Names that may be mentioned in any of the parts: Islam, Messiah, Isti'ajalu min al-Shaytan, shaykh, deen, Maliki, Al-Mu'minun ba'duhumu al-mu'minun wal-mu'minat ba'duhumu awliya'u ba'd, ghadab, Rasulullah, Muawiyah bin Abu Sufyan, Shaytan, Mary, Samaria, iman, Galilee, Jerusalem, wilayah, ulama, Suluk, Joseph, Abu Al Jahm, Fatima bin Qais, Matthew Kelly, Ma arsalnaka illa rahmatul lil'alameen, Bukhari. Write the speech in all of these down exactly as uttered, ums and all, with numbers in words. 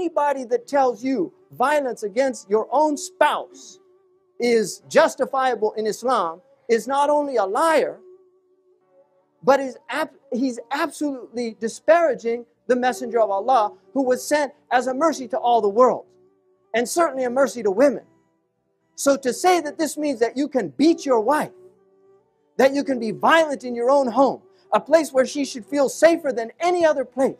anybody that tells you violence against your own spouse is justifiable in Islam is not only a liar, but is ab- he's absolutely disparaging the messenger of Allah, who was sent as a mercy to all the world, and certainly a mercy to women. So to say that this means that you can beat your wife, that you can be violent in your own home, a place where she should feel safer than any other place,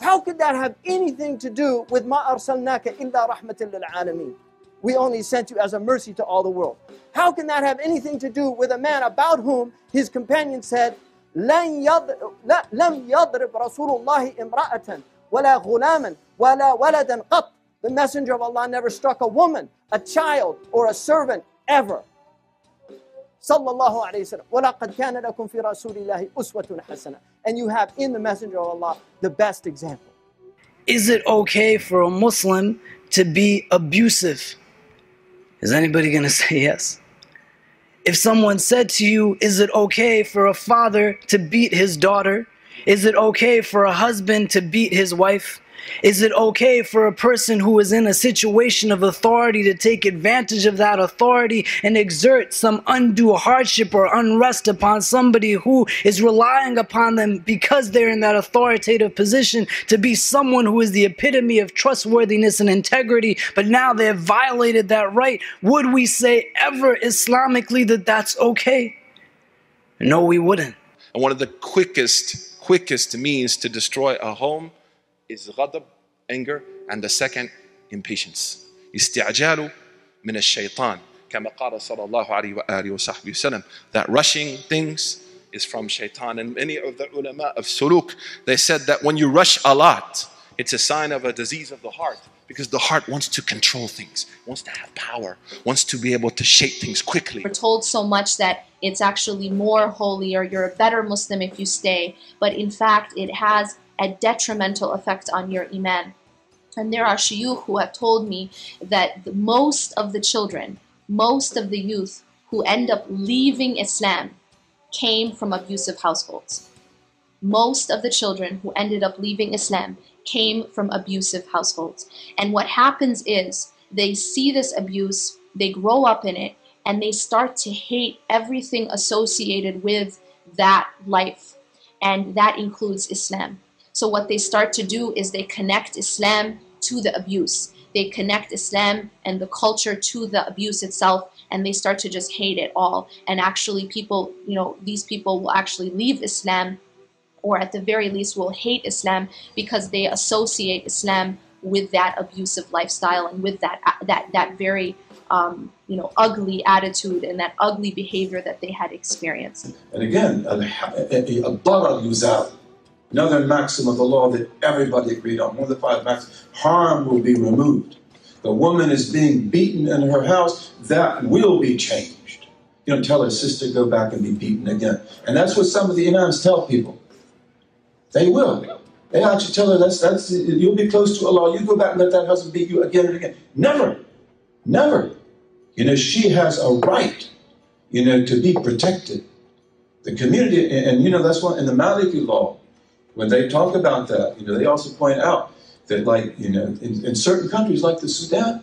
how could that have anything to do with Ma arsalnaka illa rahmatul lil'alameen? We only sent you as a mercy to all the world. How can that have anything to do with a man about whom his companion said, لَمْ يَضْرِبْ رَسُولُ اللَّهِ إِمْرَأَةً وَلَا غُلَامًا وَلَا وَلَدًا قَطْ. The messenger of Allah never struck a woman, a child, or a servant ever. Sallallahu alayhi wa sallam. وَلَقَدْ كَانَ لَكُمْ فِي رَسُولِ اللَّهِ أُسْوَةٌ حَسَنَةٌ. And you have in the messenger of Allah the best example. Is it okay for a Muslim to be abusive? Is anybody going to say yes? If someone said to you, is it okay for a father to beat his daughter? Is it okay for a husband to beat his wife? Is it okay for a person who is in a situation of authority to take advantage of that authority and exert some undue hardship or unrest upon somebody who is relying upon them because they're in that authoritative position to be someone who is the epitome of trustworthiness and integrity, but now they have violated that right? Would we say ever Islamically that that's okay? No, we wouldn't. And one of the quickest, quickest means to destroy a home is ghadab, anger, and the second, impatience. Isti'ajalu min al-Shaytan. Kama qala sallallahu alayhi wa alihi wa sahbihi sallam. That rushing things is from Shaytan. And many of the ulama of Suluk, they said that when you rush a lot, it's a sign of a disease of the heart, because the heart wants to control things, wants to have power, wants to be able to shape things quickly. We're told so much that it's actually more holy, or you're a better Muslim if you stay, but in fact it has a detrimental effect on your iman. And there are shuyukh who have told me that the, most of the children, most of the youth who end up leaving Islam came from abusive households. Most of the children who ended up leaving Islam came from abusive households. And what happens is they see this abuse, they grow up in it, and they start to hate everything associated with that life. And that includes Islam. So what they start to do is they connect Islam to the abuse. They connect Islam and the culture to the abuse itself, and they start to just hate it all. And actually people, you know, these people will actually leave Islam, or at the very least will hate Islam, because they associate Islam with that abusive lifestyle and with that, that, that very um, you know, ugly attitude and that ugly behavior that they had experienced. And again, ad-darar yuzal. Another maxim of the law that everybody agreed on, one of the five maxims, harm will be removed. The woman is being beaten in her house, that will be changed. You don't tell her sister, go back and be beaten again. And that's what some of the imams tell people. They will. They actually tell her, that's, that's, you'll be close to Allah, you go back and let that husband beat you again and again. Never. Never. You know, she has a right, you know, to be protected. The community, and, and you know, that's one in the Maliki law. When they talk about that, you know, they also point out that, like, you know, in, in certain countries like the Sudan,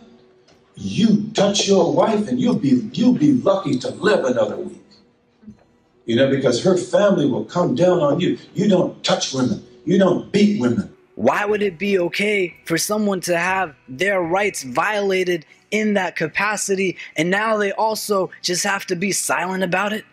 you touch your wife and you'll be, you'll be lucky to live another week. You know, because her family will come down on you. You don't touch women. You don't beat women. Why would it be okay for someone to have their rights violated in that capacity, and now they also just have to be silent about it?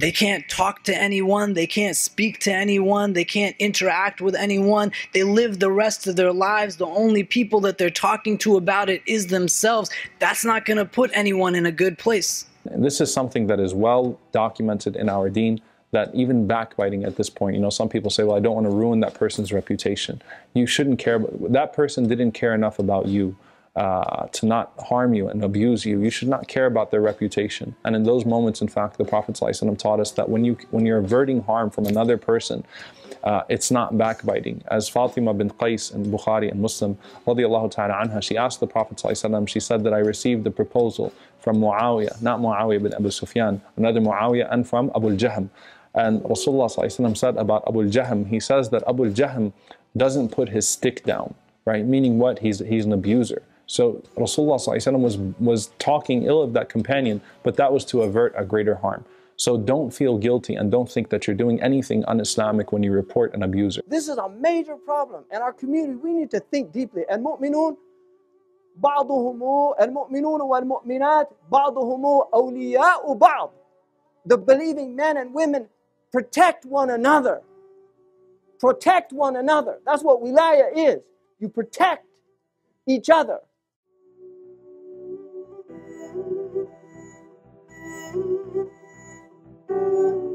They can't talk to anyone, they can't speak to anyone, they can't interact with anyone. They live the rest of their lives. The only people that they're talking to about it is themselves. That's not going to put anyone in a good place. And this is something that is well documented in our deen, that even backbiting at this point, you know, some people say, well, I don't want to ruin that person's reputation. You shouldn't care. That person didn't care enough about you Uh, to not harm you and abuse you. You should not care about their reputation. And in those moments, in fact, the Prophet ﷺ taught us that when, you, when you're averting harm from another person, uh, it's not backbiting. As Fatima bin Qais in Bukhari and Muslim, radiallahu ta'ala anha, she asked the Prophet ﷺ, she said that I received the proposal from Muawiyah, not Muawiyah bin Abu Sufyan, another Muawiyah, and from Abu Al Jahm. And Rasulullah ﷺ said about Abu Al Jahm, he says that Abu Al Jahm doesn't put his stick down, right? Meaning what? He's, he's an abuser. So Rasulullah was, was talking ill of that companion, but that was to avert a greater harm. So don't feel guilty and don't think that you're doing anything un-Islamic when you report an abuser. This is a major problem in our community. We need to think deeply. Al-Mu'minun ba'duhumu al-mu'minun wal-mu'minat ba'duhumu awliya'u ba'd. The believing men and women protect one another. Protect one another. That's what wilayah is. You protect each other. Thank you.